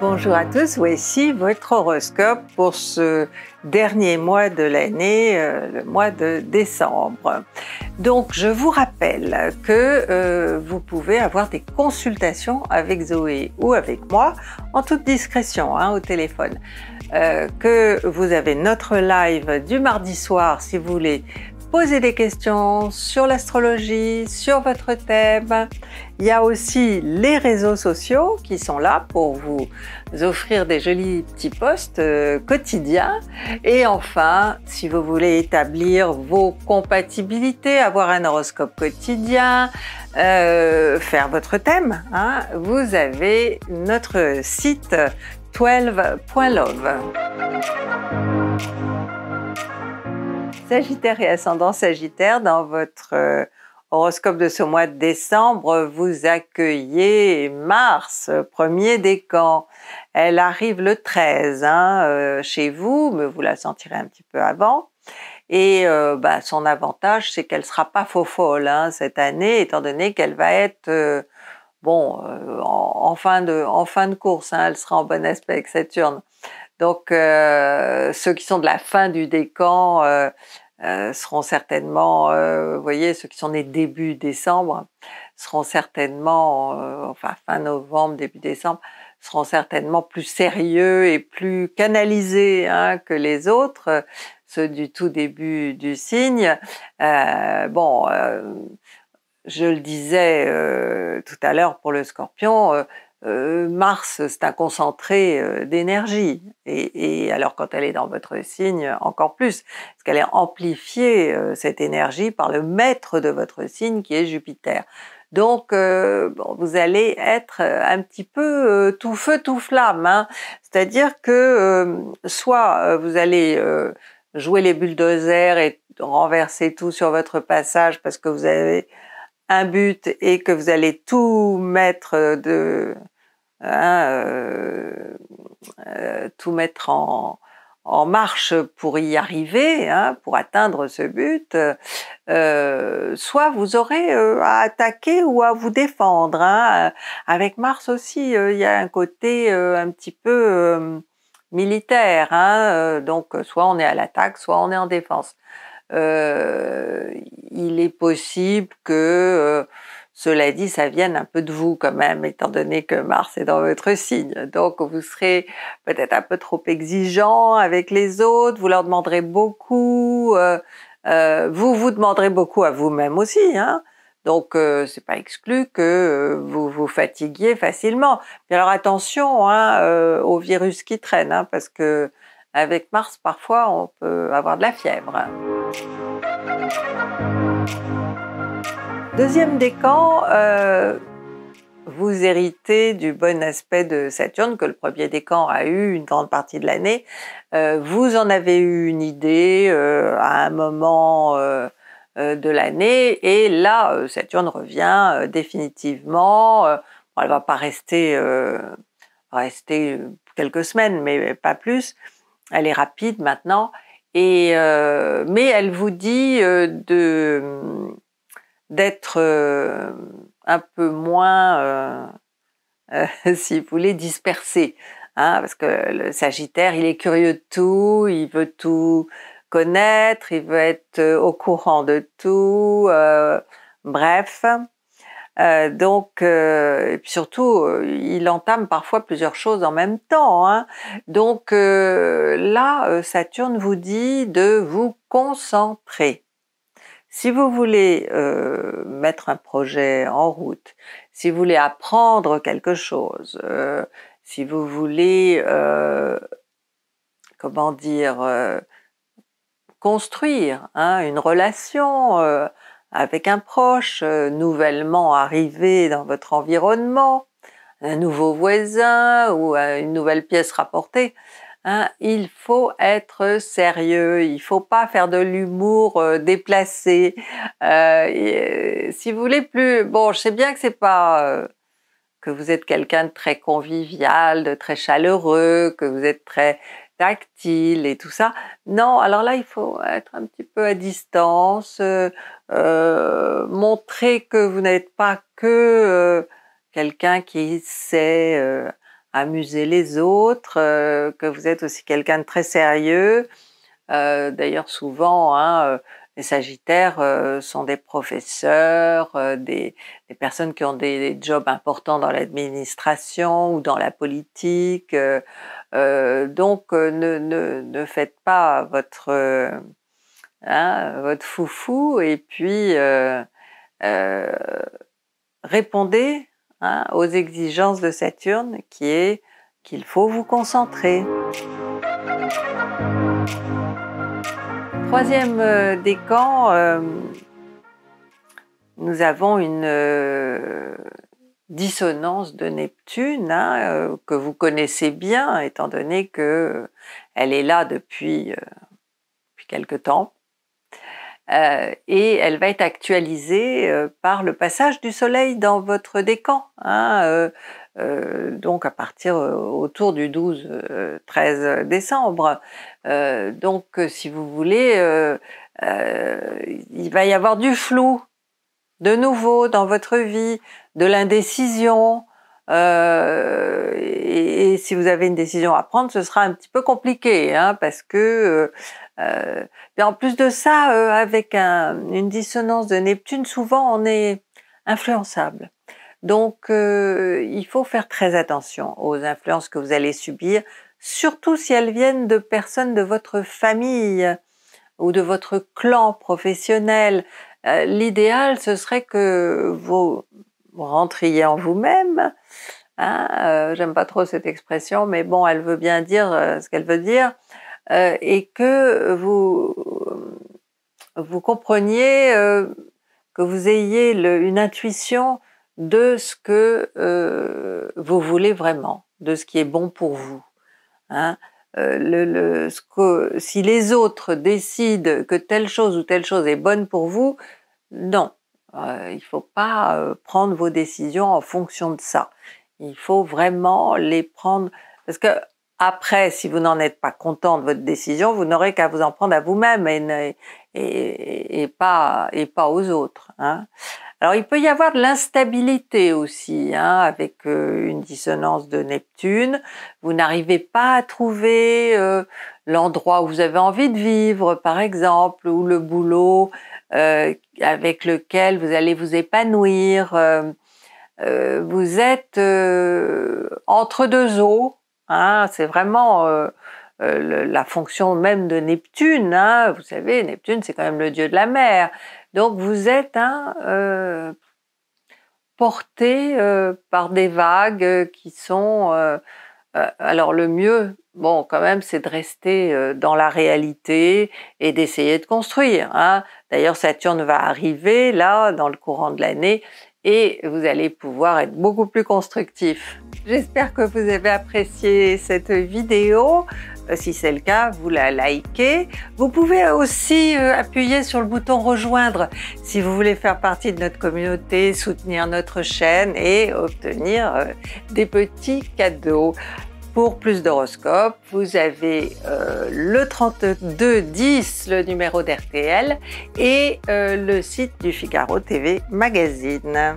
Bonjour à tous, voici votre horoscope pour ce dernier mois de l'année, le mois de décembre. Donc je vous rappelle que vous pouvez avoir des consultations avec Zoé ou avec moi, en toute discrétion, hein, au téléphone. Que vous avez notre live du mardi soir si vous voulez poser des questions sur l'astrologie, sur votre thème. Il y a aussi les réseaux sociaux qui sont là pour vous offrir des jolis petits posts quotidiens. Et enfin, si vous voulez établir vos compatibilités, avoir un horoscope quotidien, faire votre thème, hein, vous avez notre site 12.love. Sagittaire et ascendant Sagittaire, dans votre horoscope de ce mois de décembre, vous accueillez Mars, premier décan. Elle arrive le 13 hein, chez vous, mais vous la sentirez un petit peu avant. Et son avantage, c'est qu'elle ne sera pas faux-folle hein, cette année, étant donné qu'elle va être en fin de course, hein, elle sera en bon aspect avec Saturne. Donc, ceux qui sont de la fin du décan seront certainement, vous voyez, ceux qui sont nés début décembre, seront certainement, fin novembre, début décembre, seront certainement plus sérieux et plus canalisés hein, que les autres, ceux du tout début du signe. Je le disais tout à l'heure pour le Scorpion, Mars, c'est un concentré d'énergie, et alors quand elle est dans votre signe, encore plus, parce qu'elle est amplifiée, cette énergie, par le maître de votre signe qui est Jupiter. Donc, vous allez être un petit peu tout feu, tout flamme, hein, c'est-à-dire que soit vous allez jouer les bulldozers et renverser tout sur votre passage parce que vous avez un but et que vous allez tout mettre en marche pour y arriver, hein, pour atteindre ce but, soit vous aurez à attaquer ou à vous défendre. Hein. Avec Mars aussi, il y a un côté un petit peu militaire, hein, donc soit on est à l'attaque, soit on est en défense. Il est possible que, cela dit, ça vienne un peu de vous quand même, étant donné que Mars est dans votre signe. Donc vous serez peut-être un peu trop exigeant avec les autres, vous leur demanderez beaucoup, vous vous demanderez beaucoup à vous-même aussi, hein. Donc c'est pas exclu que vous vous fatiguiez facilement. Et alors attention hein, aux virus qui traînent, hein, parce que avec Mars, parfois, on peut avoir de la fièvre. Deuxième décan, vous héritez du bon aspect de Saturne, que le premier décan a eu une grande partie de l'année. Vous en avez eu une idée à un moment de l'année, et là, Saturne revient définitivement. Elle ne va pas rester quelques semaines, mais pas plus. Elle est rapide maintenant, et, mais elle vous dit d'être un peu moins, si vous voulez, dispersé. Hein, parce que le Sagittaire, il est curieux de tout, il veut tout connaître, il veut être au courant de tout, bref. Et puis surtout, il entame parfois plusieurs choses en même temps. Hein. Donc là, Saturne vous dit de vous concentrer. Si vous voulez mettre un projet en route, si vous voulez apprendre quelque chose, si vous voulez, construire hein, une relation avec un proche nouvellement arrivé dans votre environnement, un nouveau voisin ou une nouvelle pièce rapportée, hein, il faut être sérieux, il ne faut pas faire de l'humour déplacé. Si vous voulez plus... Bon, je sais bien que c'est pas... que vous êtes quelqu'un de très convivial, de très chaleureux, que vous êtes très tactile et tout ça. Non, alors là, il faut être un petit peu à distance, montrer que vous n'êtes pas que quelqu'un qui sait amuser les autres, que vous êtes aussi quelqu'un de très sérieux. D'ailleurs, souvent, hein, les Sagittaires sont des professeurs, des personnes qui ont des jobs importants dans l'administration ou dans la politique. Donc, ne faites pas votre, votre foufou, et puis répondez aux exigences de Saturne, qui est qu'il faut vous concentrer. Troisième décan, nous avons une dissonance de Neptune, que vous connaissez bien, étant donné qu'elle est là depuis quelque temps. Et elle va être actualisée par le passage du Soleil dans votre décan. Donc à partir autour du 12-13 décembre. Donc si vous voulez, il va y avoir du flou de nouveau dans votre vie, de l'indécision, et si vous avez une décision à prendre, ce sera un petit peu compliqué, parce que en plus de ça, avec une dissonance de Neptune, souvent on est influençable. Donc, il faut faire très attention aux influences que vous allez subir, surtout si elles viennent de personnes de votre famille ou de votre clan professionnel. L'idéal, ce serait que vous rentriez en vous-même. J'aime pas trop cette expression, mais bon, elle veut bien dire ce qu'elle veut dire, et que vous compreniez, que vous ayez une intuition de ce que vous voulez vraiment, de ce qui est bon pour vous. Si les autres décident que telle chose est bonne pour vous, non, il faut pas prendre vos décisions en fonction de ça. Il faut vraiment les prendre, parce que après, si vous n'en êtes pas content de votre décision, vous n'aurez qu'à vous en prendre à vous-même et pas aux autres. Alors, il peut y avoir de l'instabilité aussi, avec une dissonance de Neptune. Vous n'arrivez pas à trouver l'endroit où vous avez envie de vivre, par exemple, ou le boulot avec lequel vous allez vous épanouir. Vous êtes entre deux eaux. C'est vraiment la fonction même de Neptune. Vous savez, Neptune, c'est quand même le dieu de la mer. Donc, vous êtes porté par des vagues qui sont... alors, le mieux, bon, quand même, c'est de rester dans la réalité et d'essayer de construire. D'ailleurs, Saturne va arriver, là, dans le courant de l'année, et vous allez pouvoir être beaucoup plus constructif. J'espère que vous avez apprécié cette vidéo. Si c'est le cas, vous la likez. Vous pouvez aussi appuyer sur le bouton rejoindre si vous voulez faire partie de notre communauté, soutenir notre chaîne et obtenir des petits cadeaux. Pour plus d'horoscopes, vous avez le 3210, le numéro d'RTL, et le site du Figaro TV Magazine.